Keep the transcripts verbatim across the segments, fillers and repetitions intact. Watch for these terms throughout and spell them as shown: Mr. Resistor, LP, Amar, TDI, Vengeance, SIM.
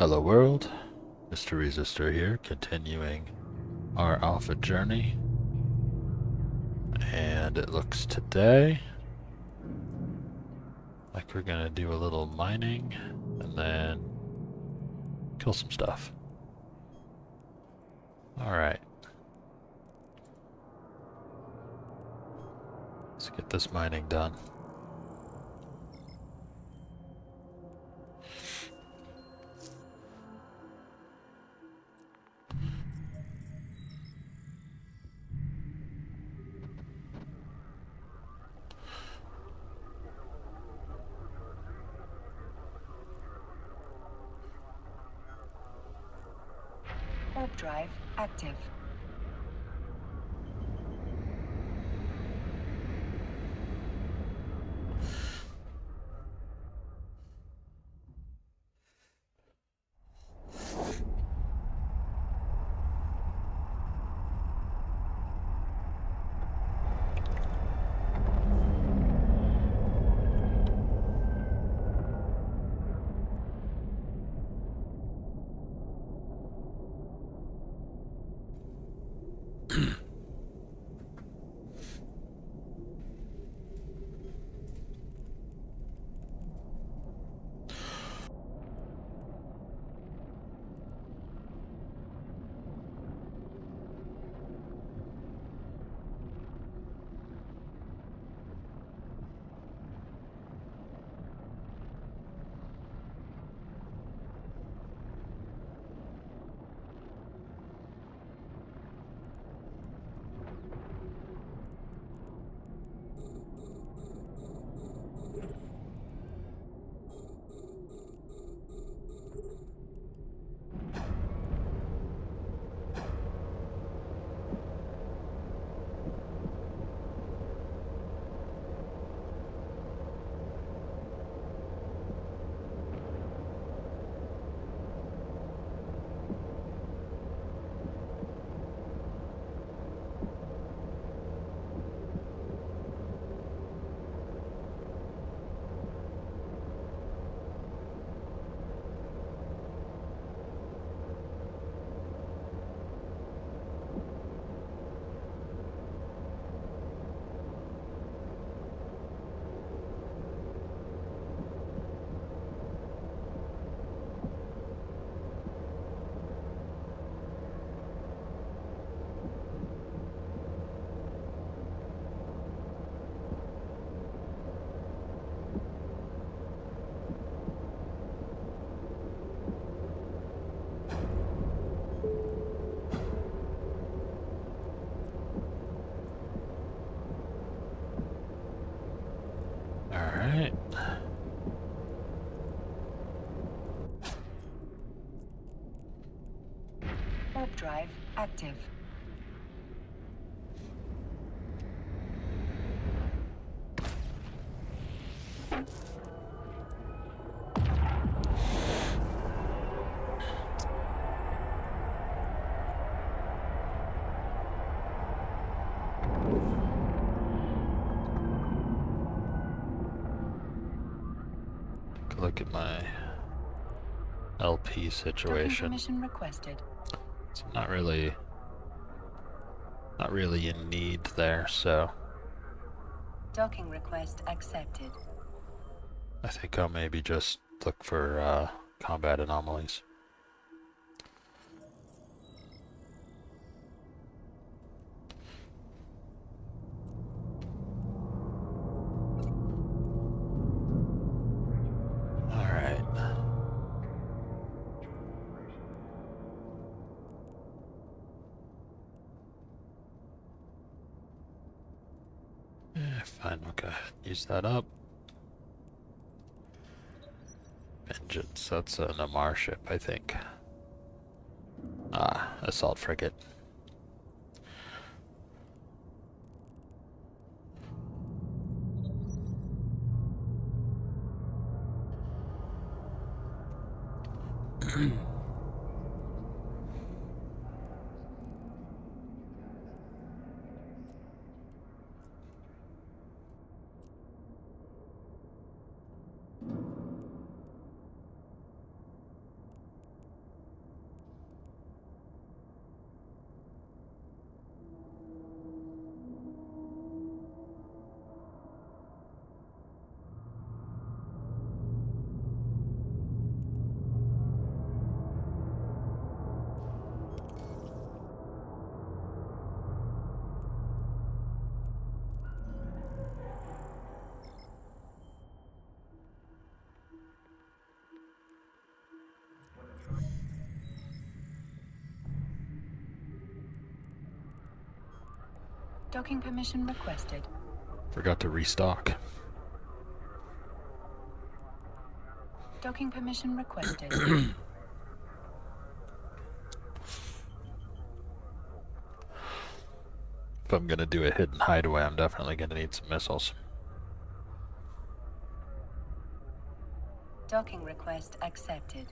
Hello world, Mister Resistor here, continuing our alpha journey. And it looks today like we're gonna do a little mining and then kill some stuff. Alright. Let's get this mining done. Drive active. Drive active. Look at my L P situation. Permission requested. So I'm not really, not really in need there, so. Docking request accepted. I think I'll maybe just look for uh, combat anomalies. Fine, okay. Use that up. Vengeance, that's an Amar ship, I think. Ah, assault frigate. Docking permission requested. Forgot to restock. Docking permission requested. If I'm gonna do a hidden hideaway, I'm definitely gonna need some missiles. Docking request accepted.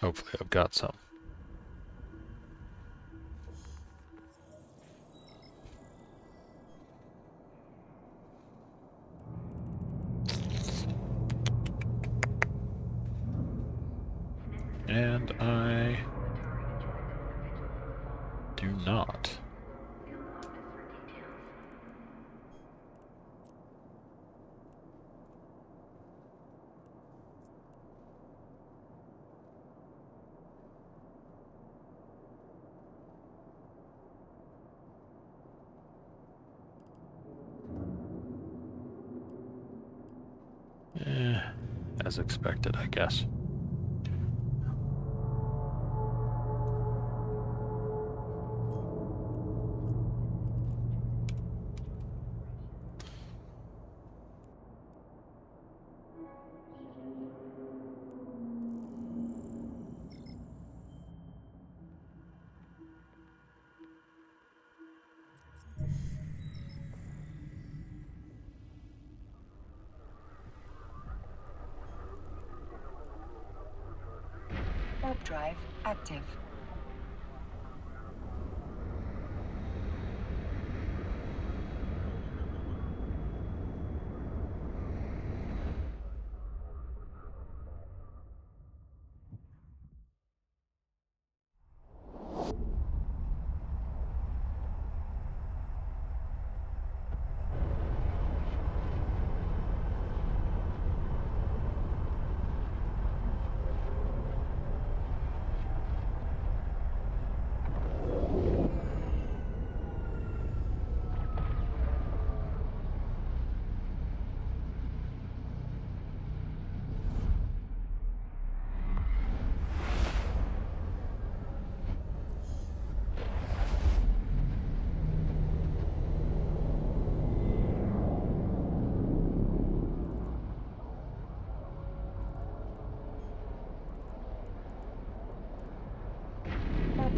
Hopefully I've got some. And I do not. Eh, as expected, I guess. Drive active.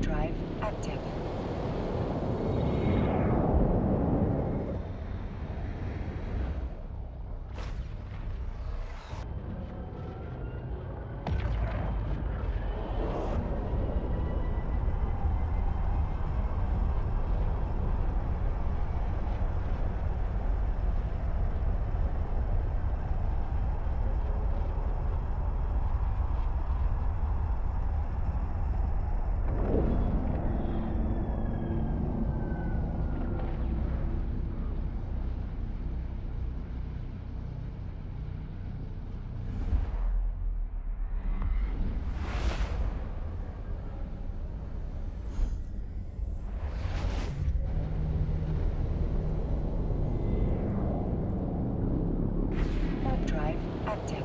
Drive active.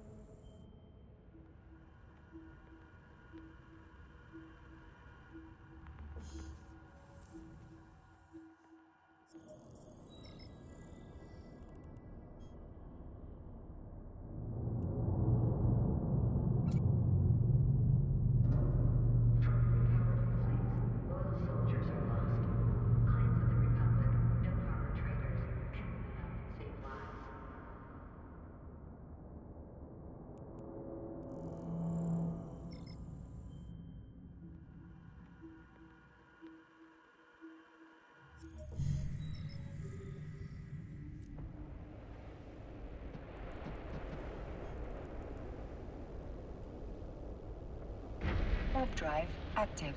drive active.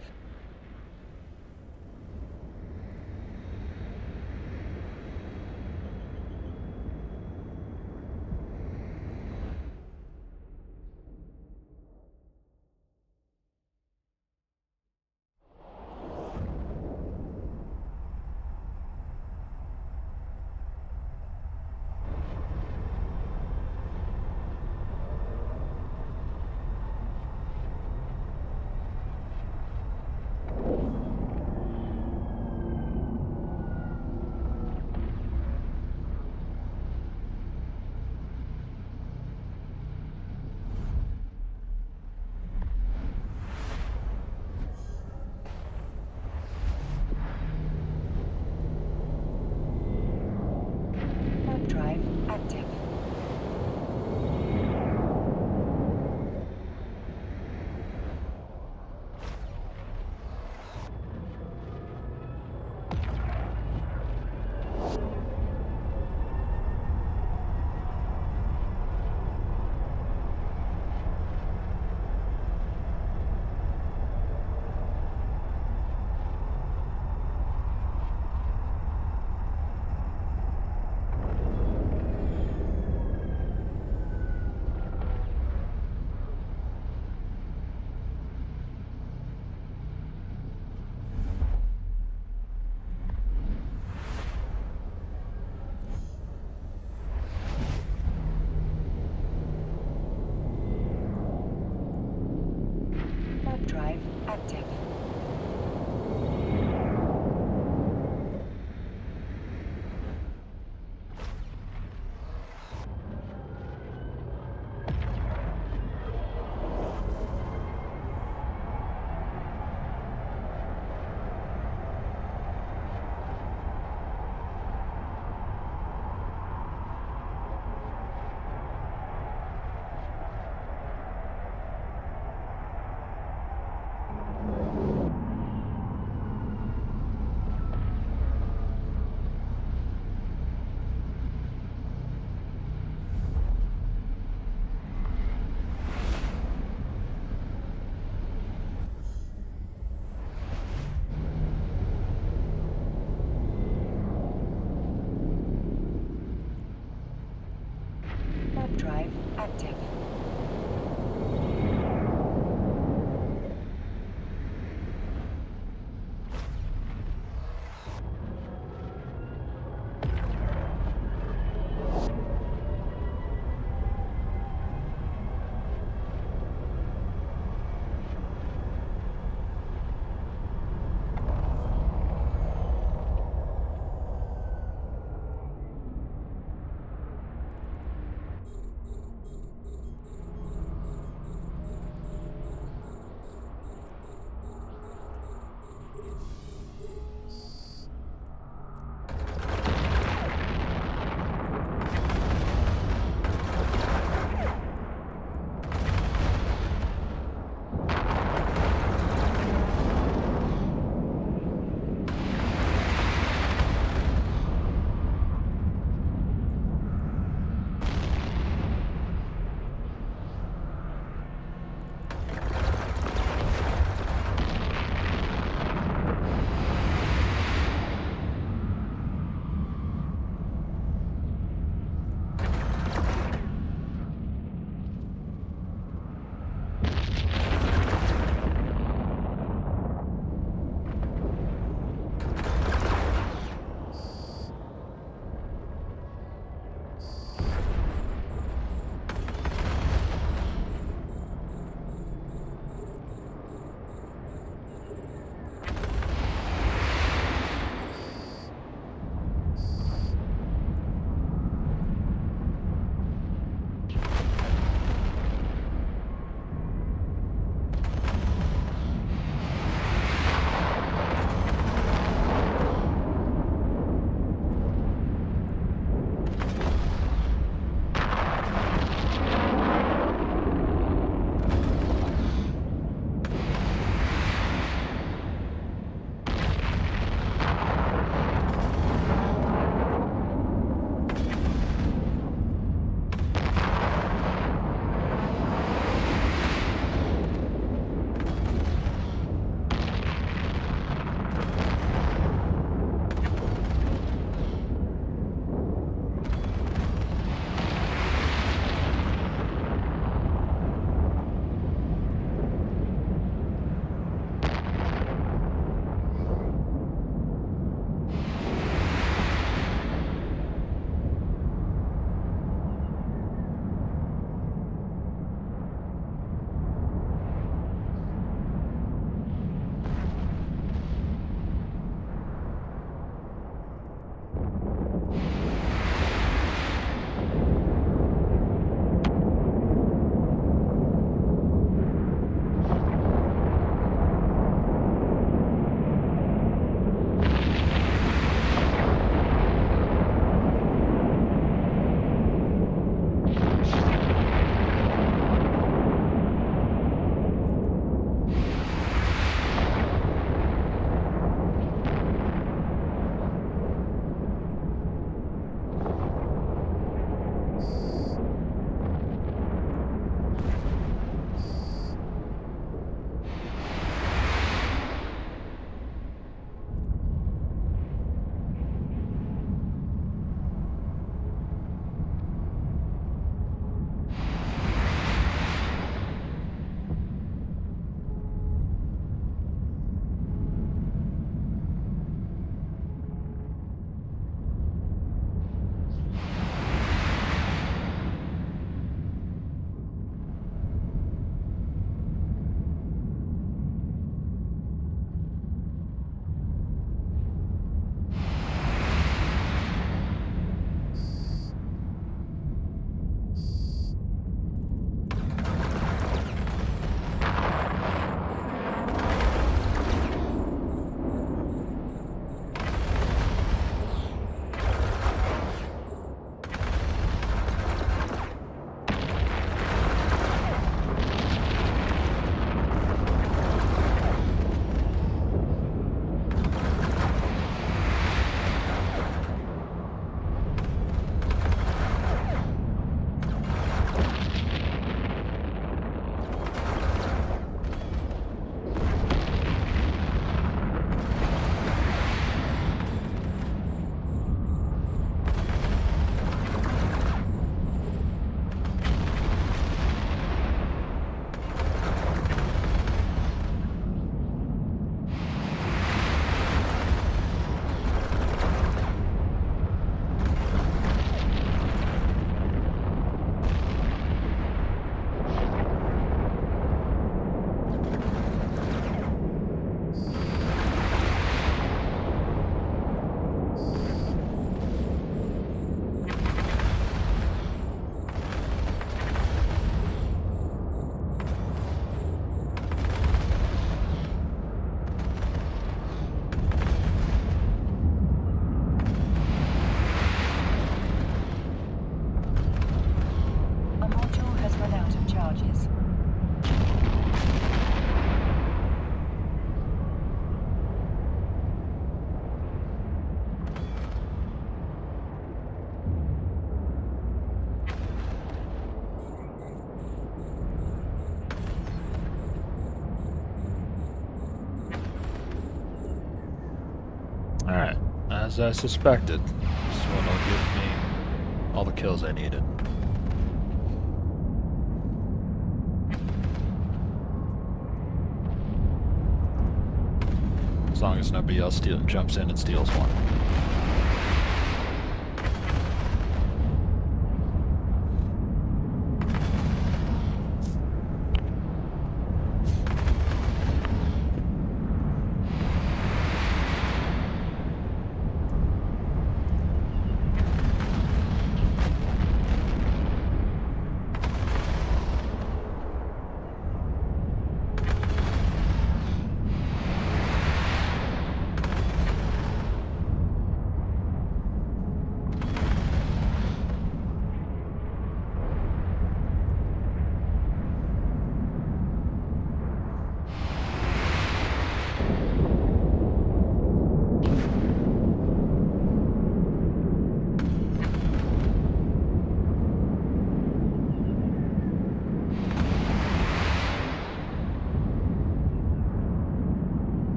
Alright, as I suspected, this one will give me all the kills I needed. As long as nobody else steal, jumps in and steals one.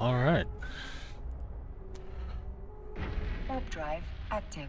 All right. Warp drive active.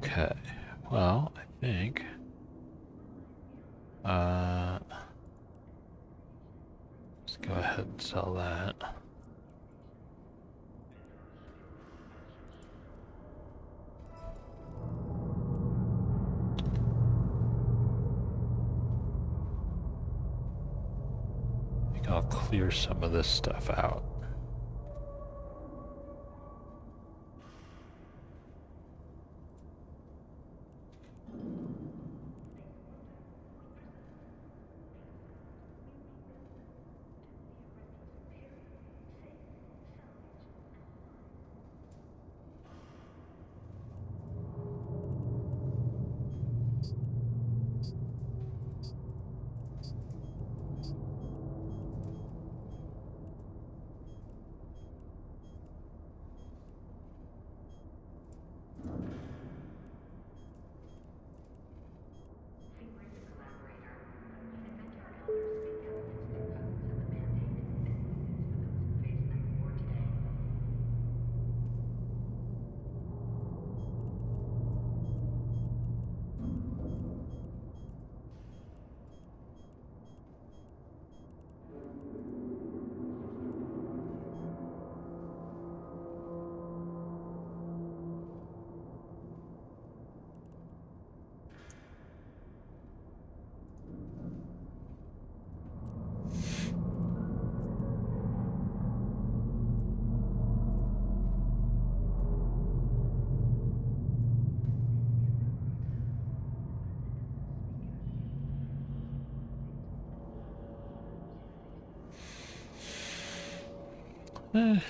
Okay, well, I think, uh, let's go ahead and sell that. I think I'll clear some of this stuff out. Eh,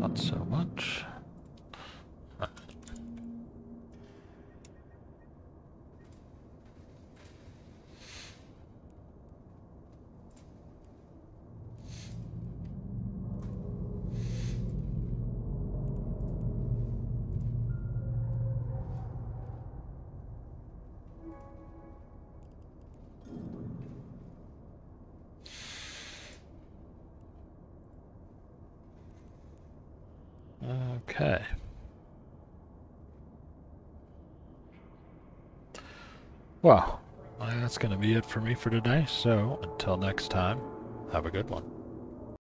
not so much. Huh. Okay. Well, that's going to be it for me for today. So until next time, have a good one.